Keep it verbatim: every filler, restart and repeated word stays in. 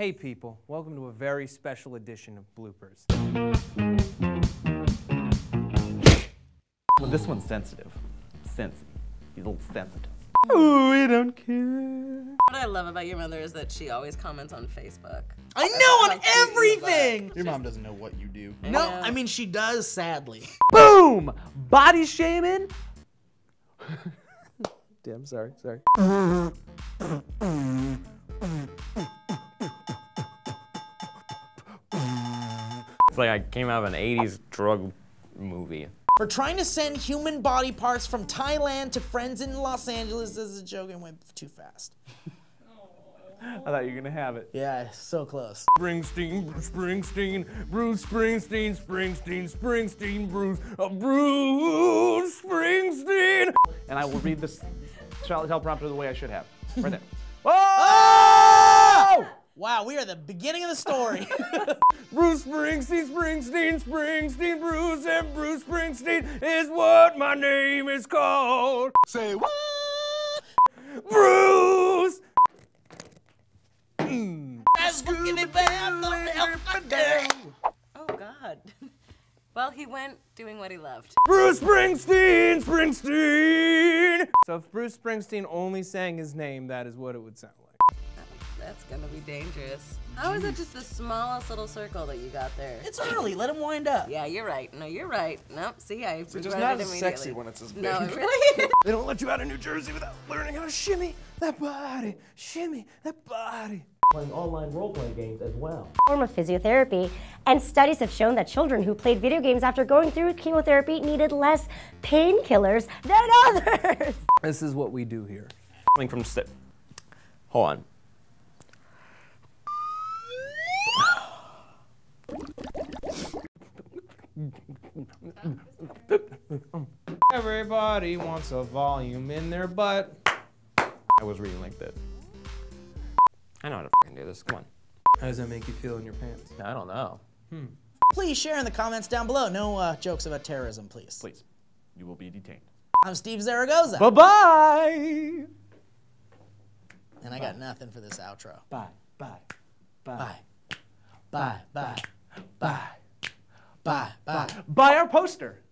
Hey people, welcome to a very special edition of Bloopers. Well, this one's sensitive. Sensy. He's a little sensitive. Oh, we don't care. What I love about your mother is that she always comments on Facebook. I know, on everything! Your mom doesn't know what you do. I no, know. I mean, she does, sadly. Boom! Body shaming? Damn, sorry, sorry. It's like I came out of an eighties drug movie. For trying to send human body parts from Thailand to friends in Los Angeles as a joke and went too fast. I thought you were gonna have it. Yeah, so close. Springsteen, Springsteen, Bruce Springsteen, Springsteen, Springsteen, Bruce, uh, Bruce Springsteen. And I will read this teleprompter the way I should have. Right there. Oh! Wow, we are the beginning of the story. Bruce Springsteen, Springsteen, Springsteen, Bruce, and Bruce Springsteen is what my name is called. Say what? Bruce! Oh, God. Well, he went doing what he loved. Bruce Springsteen, Springsteen! So if Bruce Springsteen only sang his name, that is what it would sound like. That's gonna be dangerous. How is it just the smallest little circle that you got there? It's early, let him wind up. Yeah, you're right. No, you're right. Nope, see, I regret it immediately. It's just not sexy when it's as big. No, really? They don't let you out of New Jersey without learning how to shimmy that body, shimmy that body. Playing online role-playing games as well. Form of physiotherapy, and studies have shown that children who played video games after going through chemotherapy needed less painkillers than others. This is what we do here. Coming from step, hold on. Everybody wants a volume in their butt. I was reading like that. I know how to f***ing do this, come on. How does that make you feel in your pants? I don't know. Hmm. Please share in the comments down below. No uh, jokes about terrorism, please. Please. You will be detained. I'm Steve Zaragoza. Bye-bye! And I bye. got nothing for this outro. Bye, bye, bye, bye, bye, bye, bye. bye. Buy, buy, buy our poster.